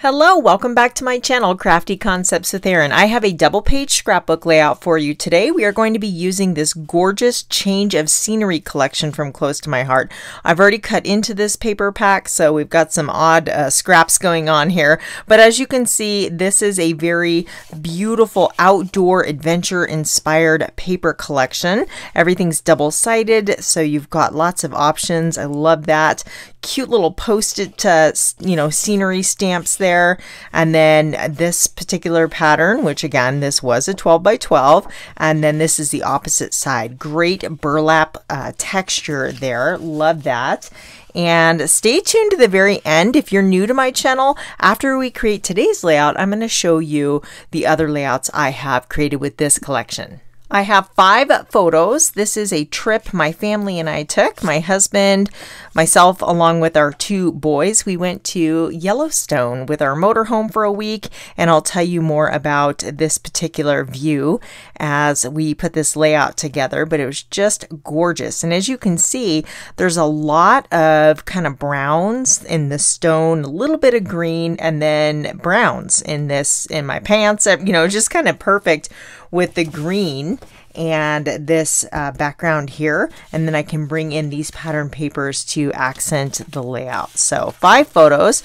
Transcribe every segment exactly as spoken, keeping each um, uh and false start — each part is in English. Hello, welcome back to my channel, Crafty Concepts with Erin. I have a double page scrapbook layout for you today. We are going to be using this gorgeous Change of Scenery collection from Close to My Heart. I've already cut into this paper pack, so we've got some odd uh, scraps going on here. But as you can see, this is a very beautiful outdoor adventure inspired paper collection. Everything's double sided, so you've got lots of options. I love that. Cute little post-it, uh, you know, scenery stamps there. There. And then this particular pattern, which again, this was a twelve by twelve, and then this is the opposite side. Great burlap uh, texture there. Love that. And stay tuned to the very end. If you're new to my channel, after we create today's layout, I'm going to show you the other layouts I have created with this collection. I have five photos. This is a trip my family and I took. My husband, myself, along with our two boys, we went to Yellowstone with our motorhome for a week, and I'll tell you more about this particular view as we put this layout together, but it was just gorgeous. And as you can see, there's a lot of kind of browns in the stone, a little bit of green, and then browns in this, in my pants, you know, just kind of perfect with the green and this uh, background here, and then I can bring in these pattern papers to accent the layout. So five photos.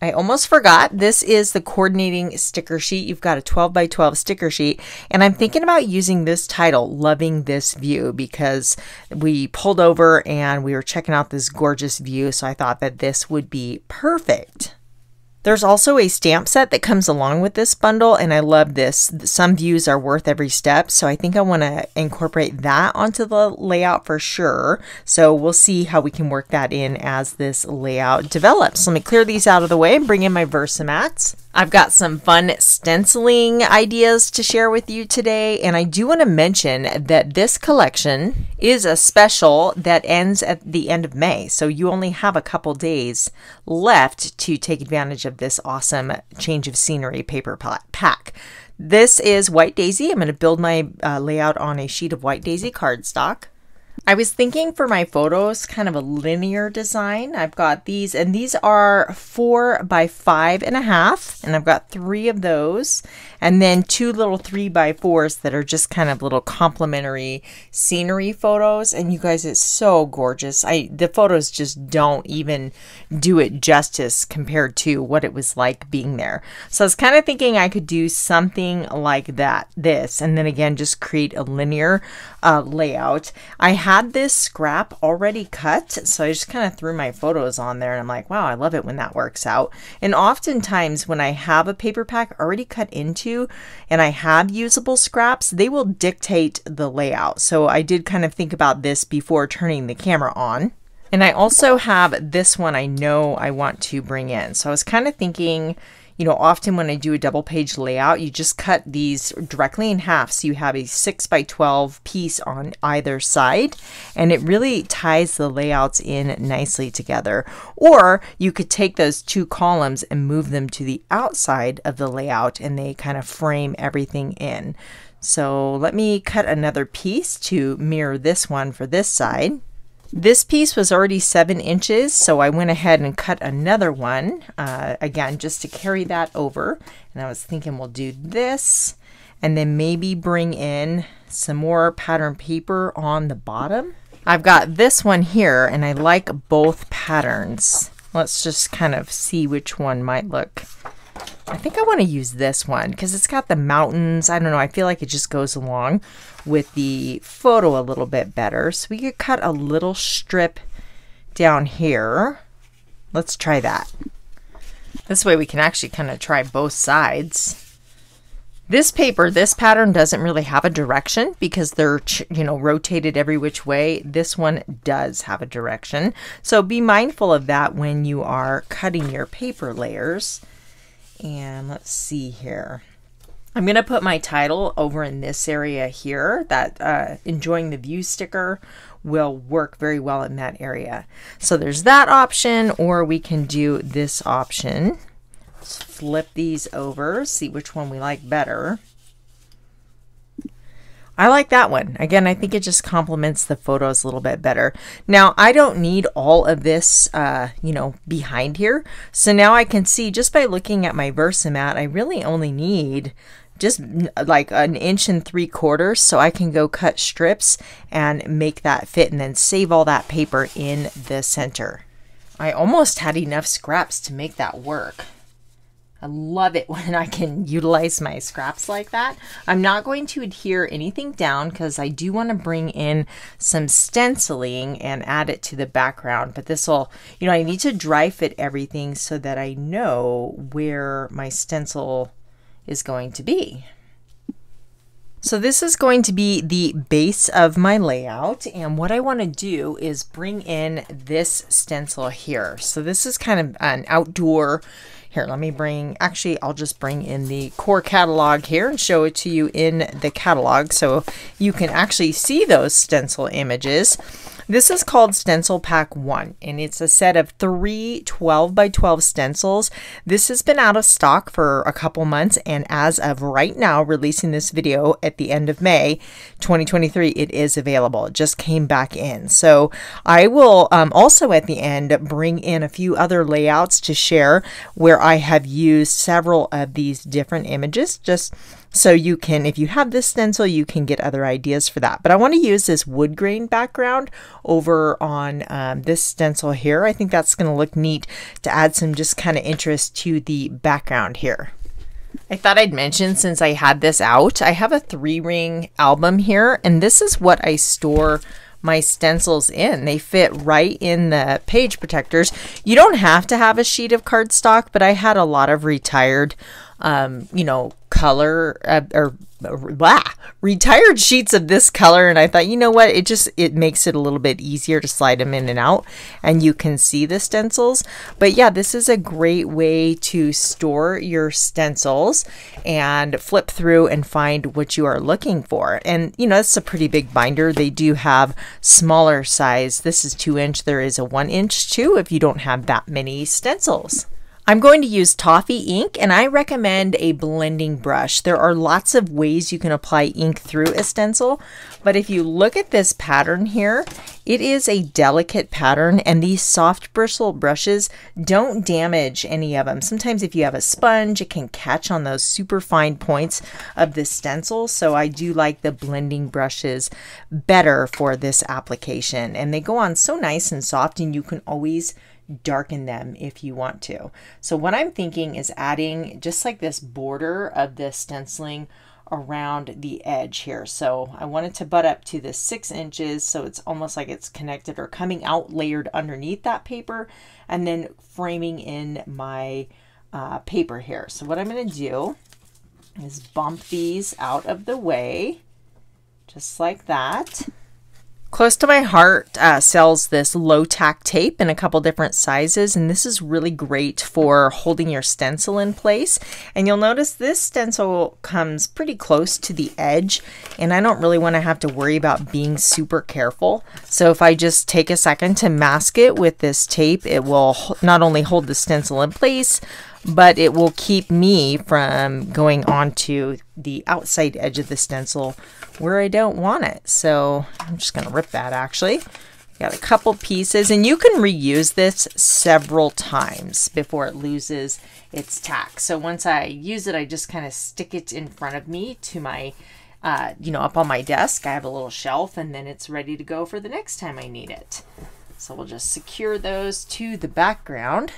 I almost forgot, this is the coordinating sticker sheet. You've got a twelve by twelve sticker sheet, and I'm thinking about using this title, Loving This View, because we pulled over and we were checking out this gorgeous view, so I thought that this would be perfect. There's also a stamp set that comes along with this bundle, and I love this. Some views are worth every step, so I think I want to incorporate that onto the layout for sure. So we'll see how we can work that in as this layout develops. Let me clear these out of the way and bring in my VersaMats. I've got some fun stenciling ideas to share with you today, and I do want to mention that this collection is a special that ends at the end of May, so you only have a couple days left to take advantage of this awesome Change of Scenery paper pack. This is White Daisy. I'm going to build my uh, layout on a sheet of White Daisy cardstock. I was thinking for my photos, kind of a linear design. I've got these, and these are four by five and a half, and I've got three of those, and then two little three by fours that are just kind of little complimentary scenery photos. And you guys, it's so gorgeous. I the photos just don't even do it justice compared to what it was like being there. So I was kind of thinking I could do something like that, this, and then again, just create a linear uh, layout. I have had this scrap already cut, so I just kind of threw my photos on there, and I'm like, wow, I love it when that works out. And oftentimes when I have a paper pack already cut into and I have usable scraps, they will dictate the layout. So I did kind of think about this before turning the camera on. And I also have this one I know I want to bring in. So I was kind of thinking, you know, often when I do a double page layout, you just cut these directly in half. So you have a six by twelve piece on either side, and it really ties the layouts in nicely together. Or you could take those two columns and move them to the outside of the layout, and they kind of frame everything in. So let me cut another piece to mirror this one for this side. This piece was already seven inches, so I went ahead and cut another one, uh, again, just to carry that over. And I was thinking we'll do this, and then maybe bring in some more pattern paper on the bottom. I've got this one here, and I like both patterns. Let's just kind of see which one might look. I think I want to use this one because it's got the mountains. I don't know. I feel like it just goes along with the photo a little bit better. So we could cut a little strip down here. Let's try that. This way we can actually kind of try both sides. This paper, this pattern doesn't really have a direction because they're, you know, rotated every which way. This one does have a direction. So be mindful of that when you are cutting your paper layers. And let's see here. I'm going to put my title over in this area here. That uh, Enjoying the View sticker will work very well in that area. So there's that option, or we can do this option. Let's flip these over, see which one we like better. I like that one. Again, I think it just complements the photos a little bit better. Now, I don't need all of this, uh, you know, behind here. So now I can see just by looking at my VersaMat, I really only need just like an inch and three quarters. So I can go cut strips and make that fit and then save all that paper in the center. I almost had enough scraps to make that work. I love it when I can utilize my scraps like that. I'm not going to adhere anything down because I do want to bring in some stenciling and add it to the background, but this will, you know, I need to dry fit everything so that I know where my stencil is going to be. So this is going to be the base of my layout, and what I want to do is bring in this stencil here. So this is kind of an outdoor. Here, let me bring, actually, I'll just bring in the core catalog here and show it to you in the catalog so you can actually see those stencil images. This is called Stencil Pack one, and it's a set of three twelve by twelve stencils. This has been out of stock for a couple months, and as of right now, releasing this video at the end of May twenty twenty-three, it is available. It just came back in. So I will um, also at the end bring in a few other layouts to share where I have used several of these different images, just so you can, if you have this stencil, you can get other ideas for that. But I want to use this wood grain background over on um, this stencil here. I think that's going to look neat to add some just kind of interest to the background here. I thought I'd mention, since I had this out, I have a three ring album here, and this is what I store my stencils in. They fit right in the page protectors. You don't have to have a sheet of cardstock, but I had a lot of retired, um, you know, color uh, or blah, retired sheets of this color, and I thought, you know what, it just it makes it a little bit easier to slide them in and out, and you can see the stencils. But yeah, this is a great way to store your stencils and flip through and find what you are looking for. And you know, it's a pretty big binder. They do have smaller size. This is two inch. There is a one inch too if you don't have that many stencils. I'm going to use toffee ink, and I recommend a blending brush. There are lots of ways you can apply ink through a stencil, but if you look at this pattern here, it is a delicate pattern, and these soft bristle brushes don't damage any of them. Sometimes if you have a sponge, it can catch on those super fine points of the stencil, so I do like the blending brushes better for this application, and they go on so nice and soft, and you can always darken them if you want to. So what I'm thinking is adding just like this border of the stenciling around the edge here. So I wanted to butt up to the six inches so it's almost like it's connected or coming out layered underneath that paper, and then framing in my uh, paper here. So what I'm going to do is bump these out of the way just like that. Close to My Heart uh, sells this low tack tape in a couple different sizes, and this is really great for holding your stencil in place. And you'll notice this stencil comes pretty close to the edge, and I don't really want to have to worry about being super careful. So if I just take a second to mask it with this tape, it will not only hold the stencil in place, but it will keep me from going onto the outside edge of the stencil where I don't want it. So I'm just going to rip that actually. Got a couple pieces, and you can reuse this several times before it loses its tack. So once I use it, I just kind of stick it in front of me to my, uh, you know, up on my desk. I have a little shelf, and then it's ready to go for the next time I need it. So we'll just secure those to the background.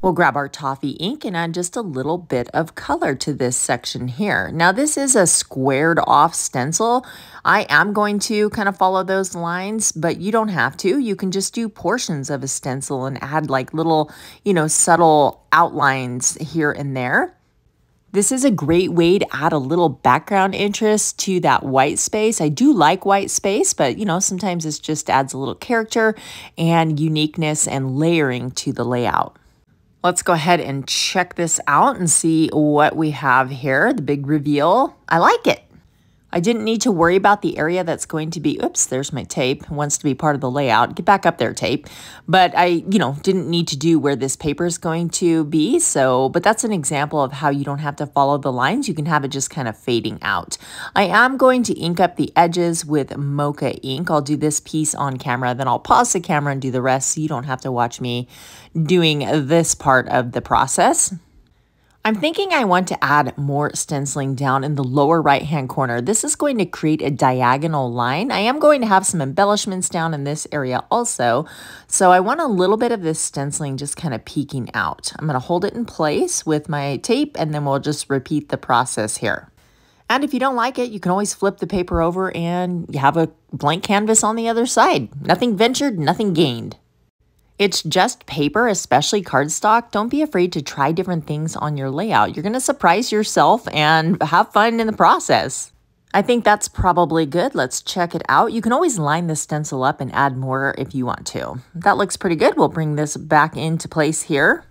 We'll grab our toffee ink and add just a little bit of color to this section here. Now, this is a squared off stencil. I am going to kind of follow those lines, but you don't have to. You can just do portions of a stencil and add like little, you know, subtle outlines here and there. This is a great way to add a little background interest to that white space. I do like white space, but you know, sometimes it just adds a little character and uniqueness and layering to the layout. Let's go ahead and check this out and see what we have here, the big reveal. I like it. I didn't need to worry about the area that's going to be, oops, there's my tape. It wants to be part of the layout. Get back up there, tape. But I, you know, didn't need to do where this paper is going to be. So, but that's an example of how you don't have to follow the lines. You can have it just kind of fading out. I am going to ink up the edges with Mocha ink. I'll do this piece on camera, then I'll pause the camera and do the rest so you don't have to watch me doing this part of the process. I'm thinking I want to add more stenciling down in the lower right-hand corner. This is going to create a diagonal line. I am going to have some embellishments down in this area also. So I want a little bit of this stenciling just kind of peeking out. I'm going to hold it in place with my tape, and then we'll just repeat the process here. And if you don't like it, you can always flip the paper over and you have a blank canvas on the other side. Nothing ventured, nothing gained. It's just paper, especially cardstock. Don't be afraid to try different things on your layout. You're gonna surprise yourself and have fun in the process. I think that's probably good. Let's check it out. You can always line the stencil up and add more if you want to. That looks pretty good. We'll bring this back into place here.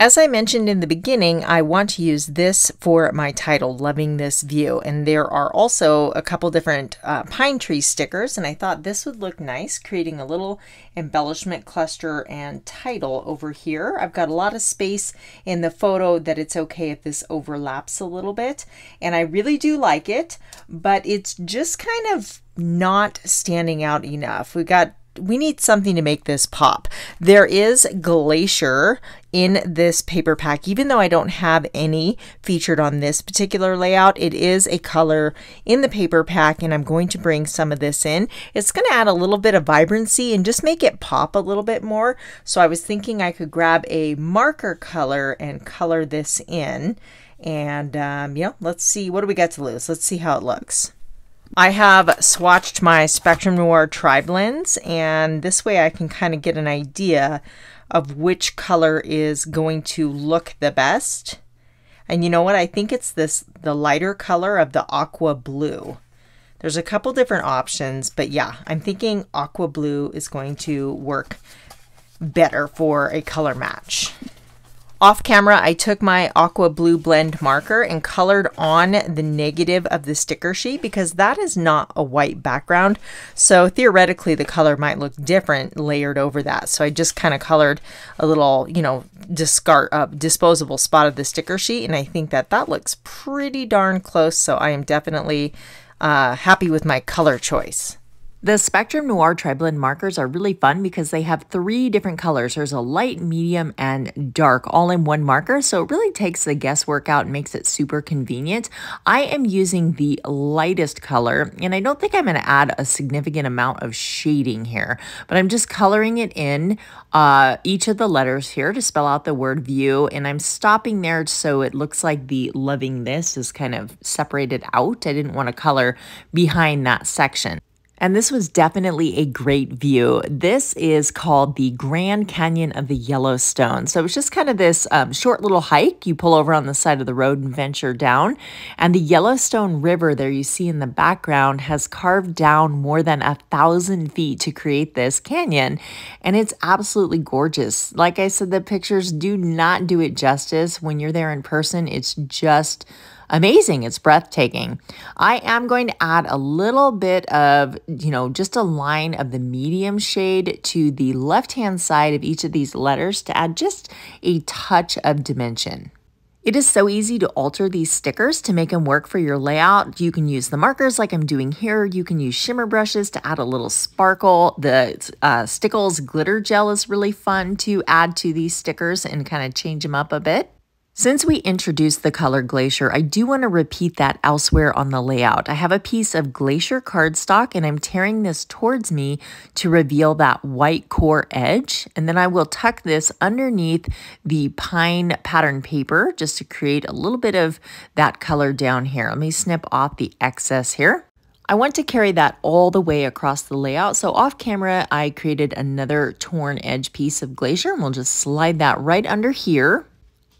As I mentioned in the beginning, I want to use this for my title, Loving This View. And there are also a couple different uh, pine tree stickers, and I thought this would look nice, creating a little embellishment cluster and title over here. I've got a lot of space in the photo that it's okay if this overlaps a little bit. And I really do like it, but it's just kind of not standing out enough. We've got We need something to make this pop. There is Glacier in this paper pack. Even though I don't have any featured on this particular layout, it is a color in the paper pack, and I'm going to bring some of this in. It's going to add a little bit of vibrancy and just make it pop a little bit more. So I was thinking I could grab a marker color and color this in. And um, you know, let's see. What do we got to lose? Let's see how it looks. I have swatched my Spectrum Noir TriBlends, and this way I can kind of get an idea of which color is going to look the best. And you know what? I think it's this, the lighter color of the aqua blue. There's a couple different options, but yeah, I'm thinking aqua blue is going to work better for a color match. Off camera, I took my aqua blue blend marker and colored on the negative of the sticker sheet because that is not a white background. So theoretically, the color might look different layered over that. So I just kind of colored a little, you know, discard uh, disposable spot of the sticker sheet. And I think that that looks pretty darn close. So I am definitely uh, happy with my color choice. The Spectrum Noir TriBlend markers are really fun because they have three different colors. There's a light, medium, and dark all in one marker, so it really takes the guesswork out and makes it super convenient. I am using the lightest color, and I don't think I'm going to add a significant amount of shading here, but I'm just coloring it in uh, each of the letters here to spell out the word view, and I'm stopping there so it looks like the loving this is kind of separated out. I didn't want to color behind that section. And this was definitely a great view. This is called the Grand Canyon of the Yellowstone. So it's just kind of this um, short little hike. You pull over on the side of the road and venture down. And the Yellowstone River there you see in the background has carved down more than a thousand feet to create this canyon. And it's absolutely gorgeous. Like I said, the pictures do not do it justice. When you're there in person, it's just amazing. It's breathtaking. I am going to add a little bit of, you know, just a line of the medium shade to the left-hand side of each of these letters to add just a touch of dimension. It is so easy to alter these stickers to make them work for your layout. You can use the markers like I'm doing here. You can use shimmer brushes to add a little sparkle. The uh, Stickles glitter gel is really fun to add to these stickers and kind of change them up a bit. Since we introduced the color Glacier, I do want to repeat that elsewhere on the layout. I have a piece of Glacier cardstock, and I'm tearing this towards me to reveal that white core edge. And then I will tuck this underneath the pine pattern paper just to create a little bit of that color down here. Let me snip off the excess here. I want to carry that all the way across the layout. So off camera, I created another torn edge piece of Glacier, and we'll just slide that right under here.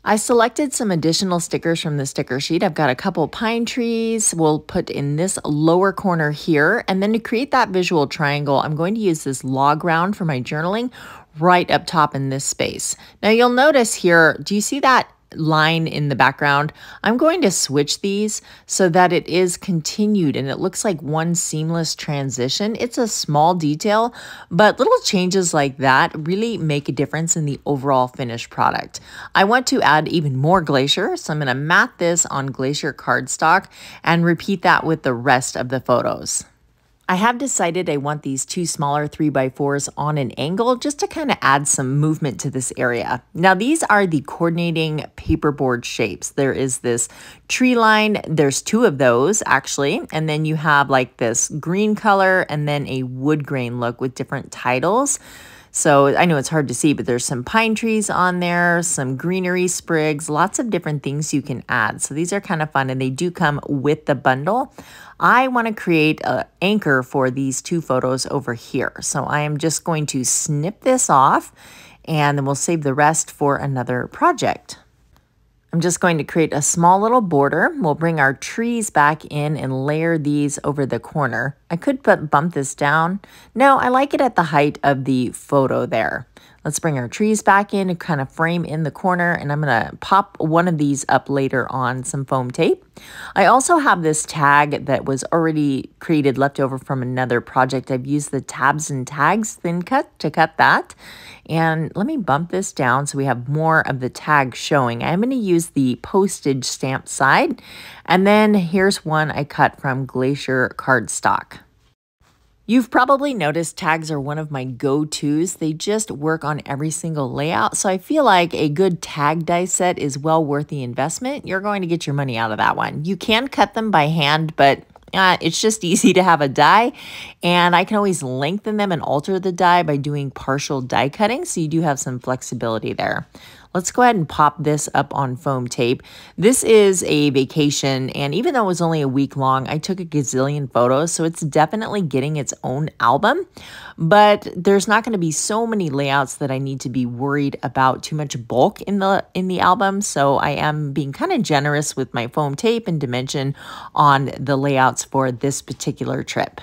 I selected some additional stickers from the sticker sheet. I've got a couple pine trees we'll put in this lower corner here. And then to create that visual triangle, I'm going to use this log round for my journaling right up top in this space. Now you'll notice here, do you see that line in the background, I'm going to switch these so that it is continued and it looks like one seamless transition. It's a small detail, but little changes like that really make a difference in the overall finished product. I want to add even more glacier, so I'm going to mat this on glacier cardstock and repeat that with the rest of the photos. I have decided I want these two smaller three by fours on an angle just to kind of add some movement to this area. Now these are the coordinating paperboard shapes. There is this tree line, there's two of those actually, and then you have like this green color and then a wood grain look with different titles. So I know it's hard to see, but there's some pine trees on there, some greenery sprigs, lots of different things you can add. So these are kind of fun and they do come with the bundle. I want to create an anchor for these two photos over here. So I am just going to snip this off and then we'll save the rest for another project. I'm just going to create a small little border. We'll bring our trees back in and layer these over the corner. I could put, bump this down. No, I like it at the height of the photo there. Let's bring our trees back in and kind of frame in the corner, and I'm gonna pop one of these up later on some foam tape. I also have this tag that was already created left over from another project. I've used the tabs and tags thin cut to cut that. And let me bump this down so we have more of the tag showing. I'm going to use the postage stamp side. And then here's one I cut from glacier cardstock. You've probably noticed tags are one of my go-tos. They just work on every single layout. So I feel like a good tag die set is well worth the investment. You're going to get your money out of that one. You can cut them by hand, but Uh, it's just easy to have a die, and I can always lengthen them and alter the die by doing partial die cutting, so you do have some flexibility there. Let's go ahead and pop this up on foam tape. This is a vacation, and even though it was only a week long, I took a gazillion photos, so it's definitely getting its own album, but there's not going to be so many layouts that I need to be worried about too much bulk in the in the album, so I am being kind of generous with my foam tape and dimension on the layouts for this particular trip.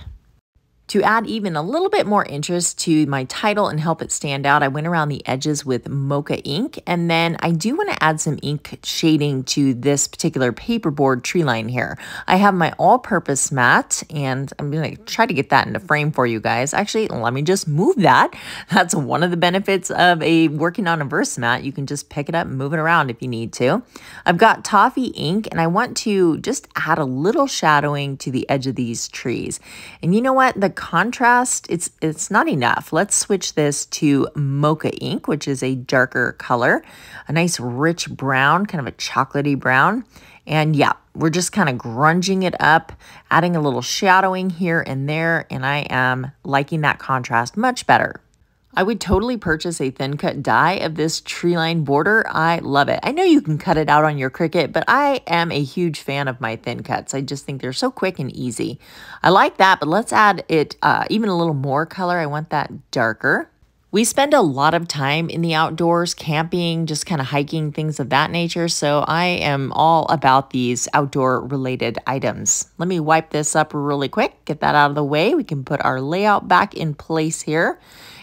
To add even a little bit more interest to my title and help it stand out, I went around the edges with mocha ink, and then I do want to add some ink shading to this particular paperboard tree line here. I have my all-purpose mat, and I'm going to try to get that into frame for you guys. Actually, let me just move that. That's one of the benefits of a working on a VersaMat. You can just pick it up and move it around if you need to. I've got toffee ink, and I want to just add a little shadowing to the edge of these trees. And you know what? The contrast, it's it's not enough. Let's switch this to mocha ink, which is a darker color, a nice rich brown, kind of a chocolatey brown. And yeah, we're just kind of grunging it up, adding a little shadowing here and there, and I am liking that contrast much better. I would totally purchase a thin cut die of this tree line border. I love it. I know you can cut it out on your Cricut, but I am a huge fan of my thin cuts. I just think they're so quick and easy. I like that, but let's add it uh, even a little more color. I want that darker. We spend a lot of time in the outdoors, camping, just kind of hiking, things of that nature. So I am all about these outdoor related items. Let me wipe this up really quick, get that out of the way. We can put our layout back in place here.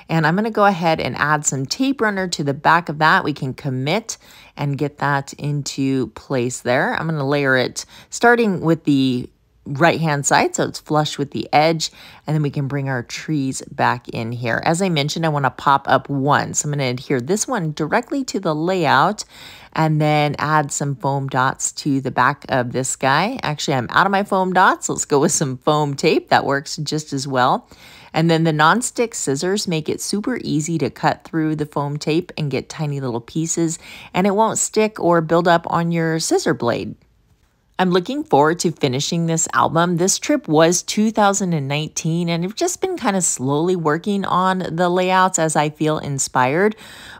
And I'm going to go ahead and add some tape runner to the back of that. We can commit and get that into place there. I'm going to layer it starting with the right-hand side so it's flush with the edge, and then we can bring our trees back in here. As I mentioned, I want to pop up one. So I'm going to adhere this one directly to the layout and then add some foam dots to the back of this guy. Actually, I'm out of my foam dots. Let's go with some foam tape. That works just as well. And then the nonstick scissors make it super easy to cut through the foam tape and get tiny little pieces, and it won't stick or build up on your scissor blade. I'm looking forward to finishing this album. This trip was two thousand nineteen, and I've just been kind of slowly working on the layouts as I feel inspired,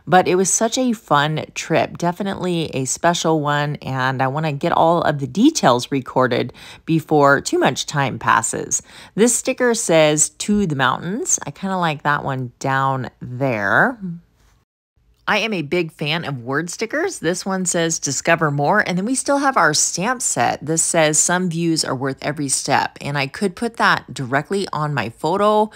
but it was such a fun trip, definitely a special one, and I want to get all of the details recorded before too much time passes. This sticker says, "To the mountains." I kind of like that one down there. I am a big fan of word stickers. This one says discover more. And then we still have our stamp set. This says some views are worth every step. And I could put that directly on my photo.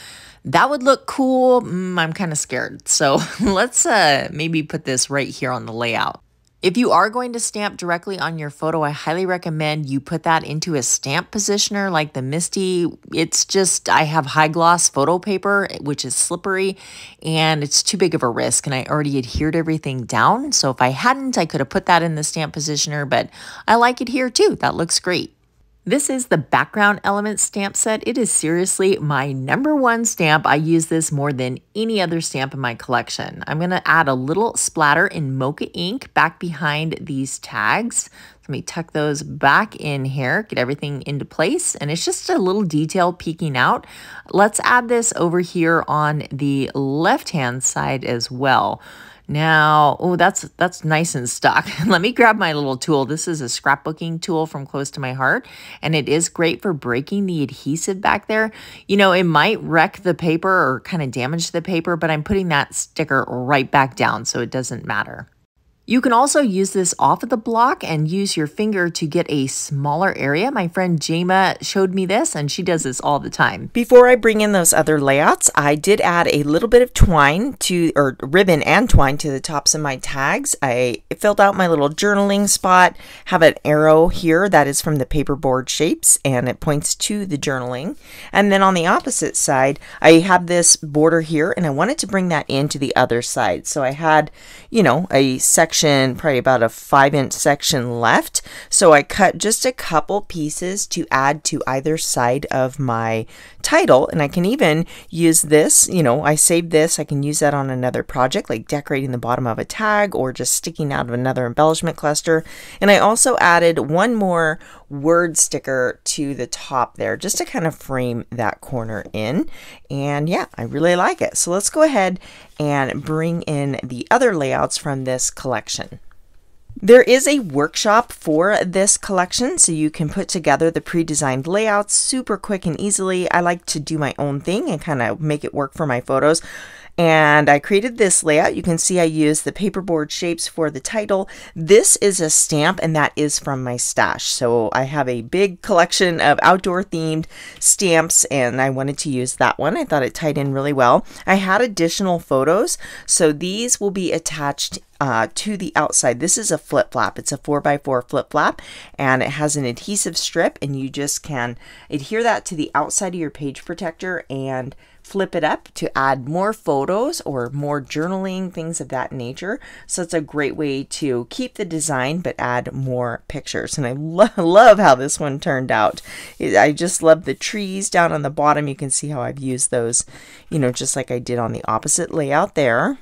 That would look cool. Mm, I'm kind of scared. So let's uh, maybe put this right here on the layout. If you are going to stamp directly on your photo, I highly recommend you put that into a stamp positioner like the Misti. It's just, I have high gloss photo paper, which is slippery, and it's too big of a risk, and I already adhered everything down. So if I hadn't, I could have put that in the stamp positioner, but I like it here too. That looks great. This is the background element stamp set. It is seriously my number one stamp. I use this more than any other stamp in my collection. I'm going to add a little splatter in mocha ink back behind these tags. Let me tuck those back in here, get everything into place, and it's just a little detail peeking out. Let's add this over here on the left-hand side as well. Now, oh, that's that's nice and stuck. Let me grab my little tool. This is a scrapbooking tool from Close to My Heart, and it is great for breaking the adhesive back there. You know, it might wreck the paper or kind of damage the paper, but I'm putting that sticker right back down, so it doesn't matter. You can also use this off of the block and use your finger to get a smaller area. My friend Jema showed me this, and she does this all the time. Before I bring in those other layouts, I did add a little bit of twine to, or ribbon and twine to the tops of my tags. I filled out my little journaling spot, have an arrow here that is from the paperboard shapes, and it points to the journaling. And then on the opposite side, I have this border here, and I wanted to bring that into the other side. So I had, you know, a section, probably about a five inch section left. So I cut just a couple pieces to add to either side of my title. And I can even use this, you know, I saved this, I can use that on another project, like decorating the bottom of a tag or just sticking out of another embellishment cluster. And I also added one more word sticker to the top there just to kind of frame that corner in. And yeah, I really like it. So let's go ahead and bring in the other layouts from this collection. There is a workshop for this collection, so you can put together the pre-designed layouts super quick and easily. I like to do my own thing and kind of make it work for my photos. And I created this layout. You can see I used the paperboard shapes for the title. This is a stamp, and that is from my stash. So I have a big collection of outdoor themed stamps, and I wanted to use that one. I thought it tied in really well. I had additional photos, so these will be attached Uh, to the outside. This is a flip flap. It's a four by four flip flap, and it has an adhesive strip, and you just can adhere that to the outside of your page protector and flip it up to add more photos or more journaling, things of that nature. So it's a great way to keep the design but add more pictures. And I lo love how this one turned out. It, I just love the trees down on the bottom. You can see how I've used those, you know, just like I did on the opposite layout there.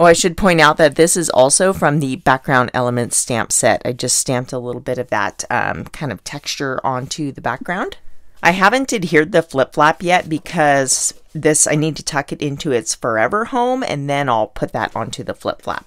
Oh, I should point out that this is also from the background element stamp set. I just stamped a little bit of that um, kind of texture onto the background. I haven't adhered the flip flap yet because this, I need to tuck it into its forever home, and then I'll put that onto the flip flap.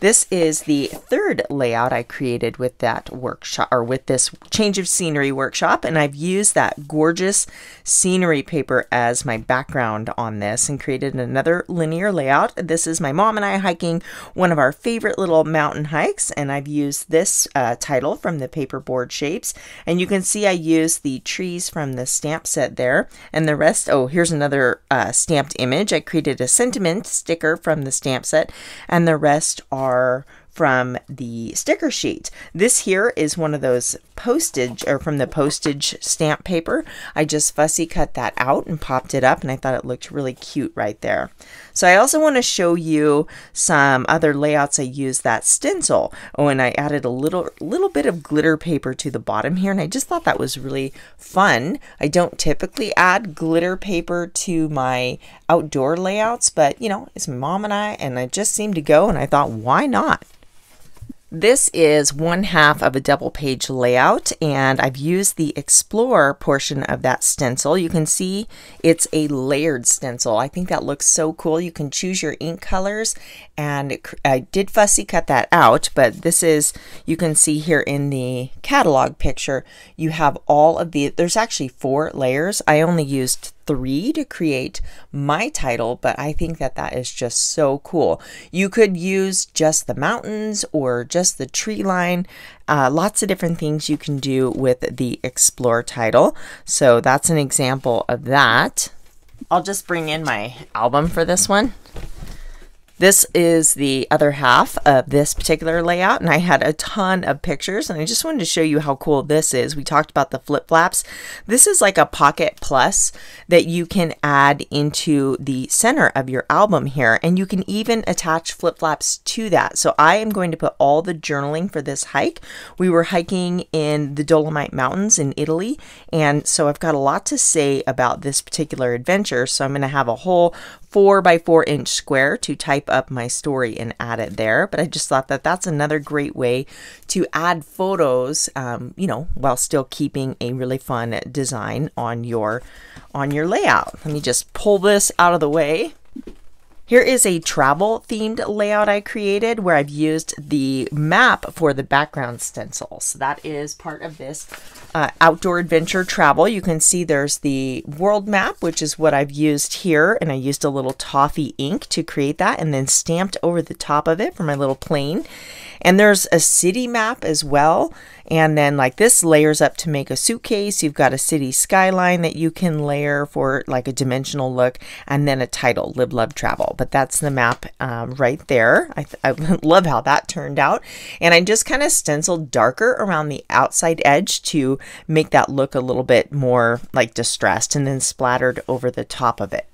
This is the third layout I created with that workshop, or with this Change of Scenery workshop, and I've used that gorgeous scenery paper as my background on this and created another linear layout. This is my mom and I hiking one of our favorite little mountain hikes, and I've used this uh, title from the paperboard shapes, and you can see I used the trees from the stamp set there, and the rest. Oh, here's another uh, stamped image. I created a sentiment sticker from the stamp set, and the rest are are from the sticker sheet. This here is one of those postage, or from the postage stamp paper. I just fussy cut that out and popped it up, and I thought it looked really cute right there. So I also want to show you some other layouts I used that stencil. Oh, and I added a little little bit of glitter paper to the bottom here, and I just thought that was really fun. I don't typically add glitter paper to my outdoor layouts, but you know, it's my mom and I, and I just seemed to go, and I thought, why not? This is one half of a double page layout, and I've used the Explore portion of that stencil. You can see it's a layered stencil. I think that looks so cool. You can choose your ink colors, and it, I did fussy cut that out, but this is, you can see here in the catalog picture, you have all of the, there's actually four layers. I only used three to create my title, but I think that that is just so cool. You could use just the mountains or just the tree line. Uh, lots of different things you can do with the Explore title. So that's an example of that. I'll just bring in my album for this one. This is the other half of this particular layout, and I had a ton of pictures, and I just wanted to show you how cool this is. We talked about the flip flaps. This is like a pocket plus that you can add into the center of your album here, and you can even attach flip flaps to that. So I am going to put all the journaling for this hike. We were hiking in the Dolomite Mountains in Italy, and so I've got a lot to say about this particular adventure, so I'm going to have a whole four by four inch square to type up my story and add it there. But I just thought that that's another great way to add photos, um, you know, while still keeping a really fun design on your, on your layout. Let me just pull this out of the way. Here is a travel themed layout I created where I've used the map for the background stencil. So that is part of this uh, outdoor adventure travel. You can see there's the world map, which is what I've used here. And I used a little toffee ink to create that and then stamped over the top of it for my little plane. And there's a city map as well. And then like this layers up to make a suitcase. You've got a city skyline that you can layer for like a dimensional look, and then a title, Live, Love, Travel. But that's the map um, right there. I, th I love how that turned out. And I just kind of stenciled darker around the outside edge to make that look a little bit more like distressed, and then splattered over the top of it.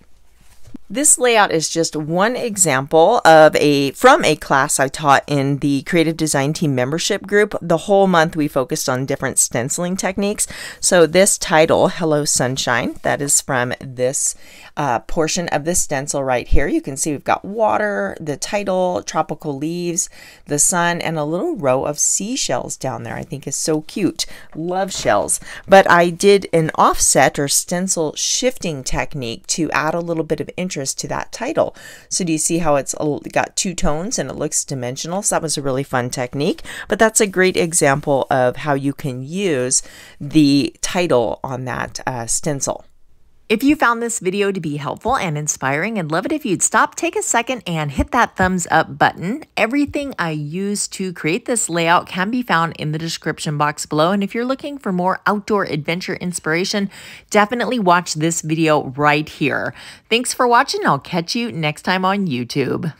This layout is just one example of a from a class I taught in the Creative Design Team membership group. The whole month we focused on different stenciling techniques. So this title, Hello Sunshine, that is from this uh, portion of the stencil right here. You can see we've got water, the title, tropical leaves, the sun, and a little row of seashells down there. I think is so cute. Love shells. But I did an offset or stencil shifting technique to add a little bit of interest to that title. So do you see how it's got two tones and it looks dimensional? So that was a really fun technique, but that's a great example of how you can use the title on that uh, stencil. If you found this video to be helpful and inspiring, I'd love it if you'd stop, take a second, and hit that thumbs up button. Everything I use to create this layout can be found in the description box below. And if you're looking for more outdoor adventure inspiration, definitely watch this video right here. Thanks for watching. I'll catch you next time on YouTube.